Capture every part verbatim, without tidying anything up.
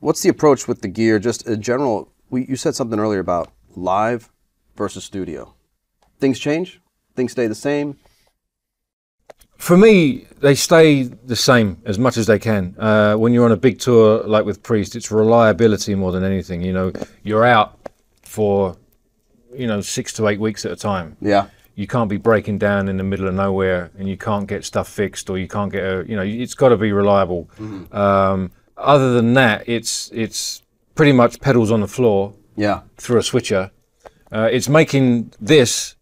What's the approach with the gear, just in general? We, you said something earlier about live versus studio. Things change? Things stay the same? For me, they stay the same as much as they can. Uh, when you're on a big tour, like with Priest, it's reliability more than anything. You know, you're out for, you know, six to eight weeks at a time. Yeah. You can't be breaking down in the middle of nowhere, and you can't get stuff fixed, or you can't get a, you know, it's got to be reliable. Mm-hmm. um, other than that, it's, it's pretty much pedals on the floor. Yeah. Through a switcher. Uh, it's making this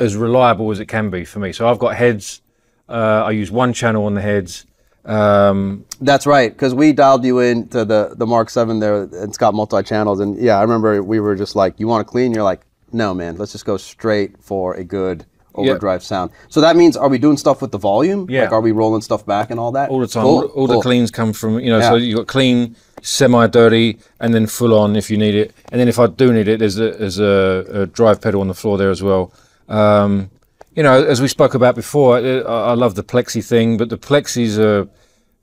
as reliable as it can be for me. So I've got heads. Uh, I use one channel on the heads. Um, That's right, because we dialed you in to the, the Mark seven there, and it's got multi-channels, and yeah, I remember we were just like, you want to clean? You're like, no, man, let's just go straight for a good overdrive. Yep. Sound. So that means, are we doing stuff with the volume? Yeah. Like, are we rolling stuff back and all that? All the time. Cool. All, all cool. The cleans come from, you know, yeah. So you've got clean, semi-dirty, and then full-on if you need it. And then if I do need it, there's a, there's a, a drive pedal on the floor there as well. Um, You know, as we spoke about before, I love the plexi thing, but the plexis are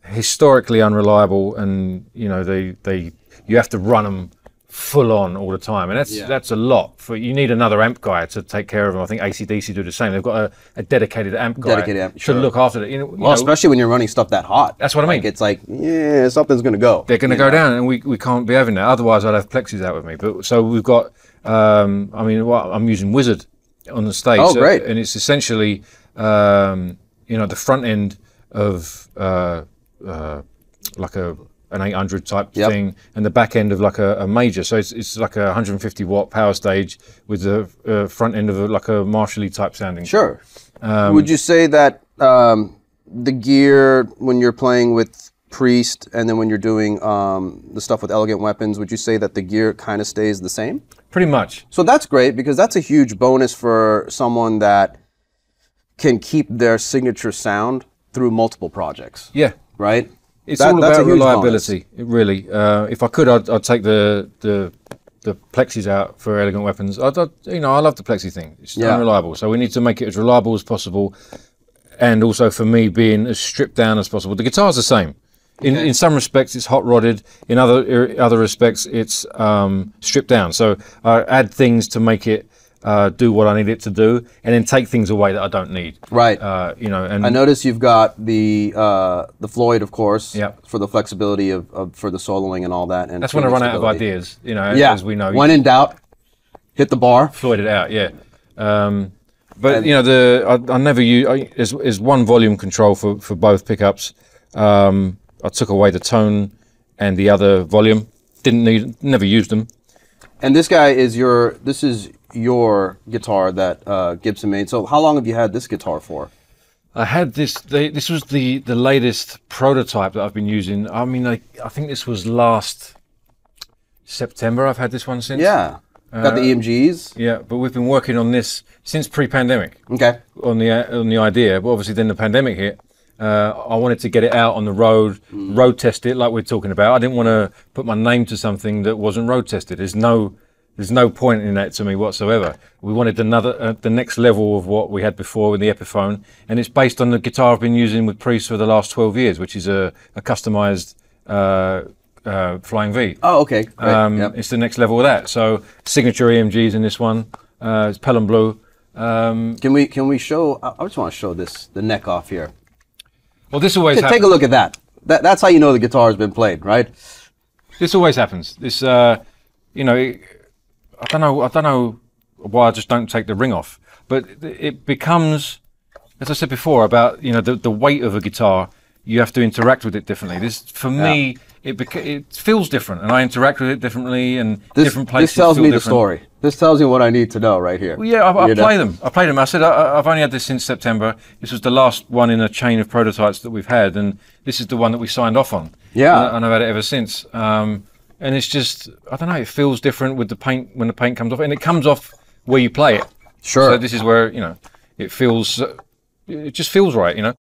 historically unreliable, and you know they they you have to run them full on all the time, and that's yeah. that's a lot. For you need another amp guy to take care of them. I think A C D C do the same. They've got a, a dedicated amp guy. Dedicated amp, should sure. look after it. You know, well, you know, especially when you're running stuff that hot. That's what I mean. Like, it's like, yeah, something's going to go. They're going to go know? down, and we we can't be having that. Otherwise, I'd have plexis out with me. But so we've got. Um, I mean, well, I'm using Wizard on the stage. Oh, great. Uh, and it's essentially um you know the front end of uh uh like a an eight hundred type yep. thing, and the back end of like a, a major. So it's, it's like a one hundred fifty watt power stage with the uh, front end of a, like a Marshall-y type sounding. Sure. Um, would you say that um the gear when you're playing with Priest, and then when you're doing um, the stuff with Elegant Weapons, would you say that the gear kind of stays the same? Pretty much. So that's great, because that's a huge bonus for someone that can keep their signature sound through multiple projects. Yeah. Right? It's that, all about reliability, really. Uh, if I could, I'd, I'd take the, the the plexis out for Elegant Weapons. I'd, I'd, you know, I love the plexi thing. It's yeah. unreliable, so we need to make it as reliable as possible, and also for me being as stripped down as possible. The guitar's the same. In, okay. in some respects, it's hot-rodded. In other other respects, it's um, stripped down. So I add things to make it uh, do what I need it to do, and then take things away that I don't need. Right. Uh, you know. And I notice you've got the uh, the Floyd, of course, yep. for the flexibility of, of for the soloing and all that. And that's when I run out of ideas. You know, yeah. as we know. When in doubt, hit the bar. Floyd it out. Yeah. Um, but and, you know, the I, I never use. I, there's, there's one volume control for for both pickups. Um, I took away the tone and the other volume. Didn't need, never used them. And this guy is your, this is your guitar that uh, Gibson made. So how long have you had this guitar for? I had this, they, this was the, the latest prototype that I've been using. I mean, I, I think this was last September. I've had this one since. Yeah, uh, got the E M Gs. Yeah, but we've been working on this since pre-pandemic. Okay. On the, on the idea, but obviously then the pandemic hit. Uh, I wanted to get it out on the road, mm. road test it like we're talking about. I didn't want to put my name to something that wasn't road tested. There's no, there's no point in that to me whatsoever. We wanted another, uh, the next level of what we had before with the Epiphone, and it's based on the guitar I've been using with Priest for the last twelve years, which is a, a customized uh, uh, Flying V. Oh, okay. Great. Um, yep. It's the next level of that. So signature E M Gs in this one. Uh, it's Pelham Blue. Um, can we, can we show? I just want to show this, the neck off here. Well, this always happens. Take a look at that. that. That's how you know the guitar has been played, right? This always happens. This, uh, you know, I don't know. I don't know why I just don't take the ring off. But it becomes, as I said before, about you know the the weight of a guitar. You have to interact with it differently. This, for yeah. me, it beca it feels different, and I interact with it differently, and this, different places. This tells me different. the story. This tells you what I need to know right here. Well, yeah, I, I play them. I play them. I said I, I've only had this since September. This was the last one in a chain of prototypes that we've had, and this is the one that we signed off on. Yeah, and, and I've had it ever since. Um, and it's just, I don't know. It feels different with the paint when the paint comes off, and it comes off where you play it. Sure. So this is where you know it feels. It just feels right, you know.